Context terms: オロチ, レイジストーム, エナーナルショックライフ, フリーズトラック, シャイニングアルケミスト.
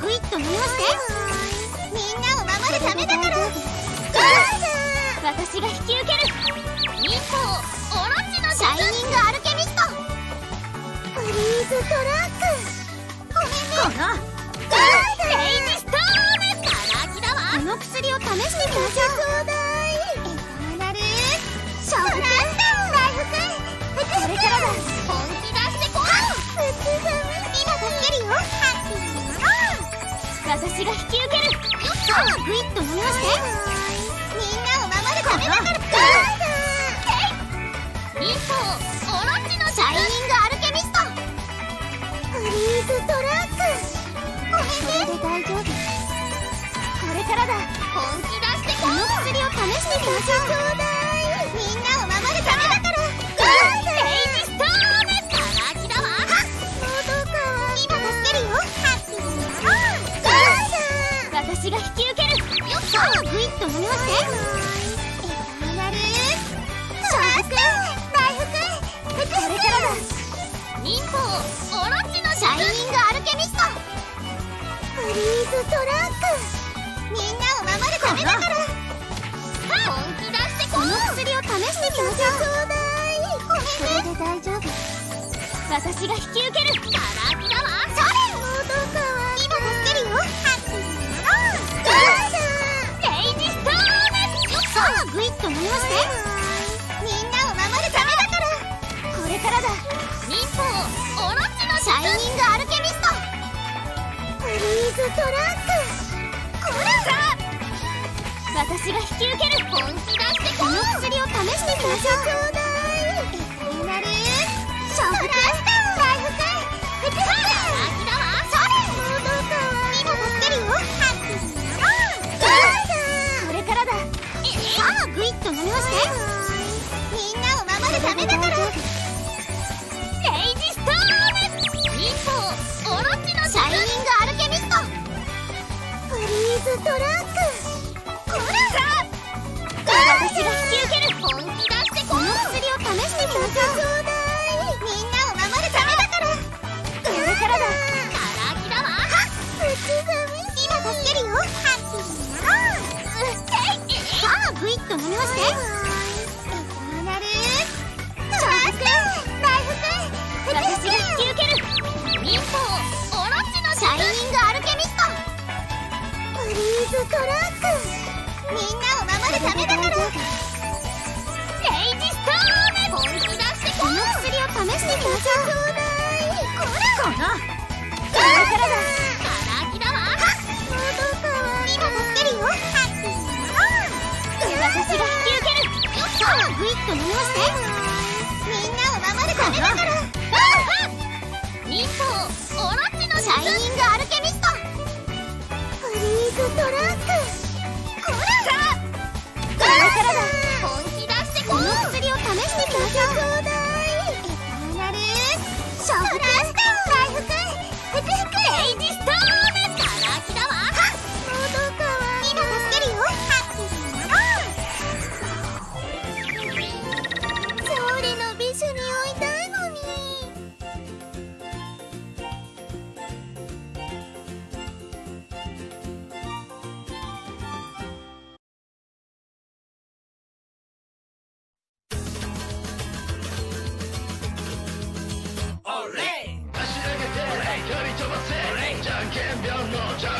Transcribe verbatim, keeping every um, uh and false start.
ぐいっと見まして、みんなを守るためだから。私が引き受ける。一歩をオロチの術、シャイニングアルケミスト、フリーズトラック。ごめんね。このレイジストームからきだわ。この薬を試してみましょう。ちょうだい。エナーナルショックライフ君、これからだ。本気出してこい。私が引き受ける。よっしゃ、グイッと回して。みんなを守るためだから。ヘイ、一歩オロチのシャイニングアルケミスト、フリーズトラック。これで大丈夫。これからだ。本気出してこの薬を試してみましょう。みんなを守るためだから。私が引き受ける。よっしゃ、グイッと飲みまして。エナーナルショックライフ君、これからだ。忍法オロチのシャイニングアルケミスト、フリーズトラック。みんなを守るためだから。本気出してこの薬を試してみましょう。これで大丈夫。私が引き受ける。からきだわ。それ、今助けるよ。グイッと回して。みんなを守るためだから。これからだ。忍法オロチのシャイニングアルケミスト、フリーズトラック。これさ、私が引き受ける。本気出してこの薬を試してみましょう。エナーナルショックライフ君、これからだ。さあ、グイッと飲みまして。みんなを守るためだから。レイジストーム、忍法オロチのシャイニングアルケミスト、フリーズトラック。これさあ、私が引き受ける。本気出してこの薬を試してみましょう。みんなを守るためだから。これからだ。からきだわ。今助けるよ。グイッと飲みまして。エナーナルショックライフ君、私が引き受ける。忍法オロチのシャイニングアルケミスト、フリーズトラック。みんなを守るためだから。レイジストーム、本気出してこの薬を試してみましょう。これこのこれからだ。からきだわ。今助けるよ。私が引き受ける。よっしゃ、グイッと飲みまして。みんなを守るためだから。忍法オロチのシャイニングアルケミスト、フリーズトラック。これさあ、これからだ。本気出してこの薬を試してみましょう。エナーナルショックライフ君、レイジストーム、からきだわ。今助けるよ。一緒においたいのに。オレ！足投げて、オレ！距離飛ばせ、オレ！じゃんけんぴょんのじゃん。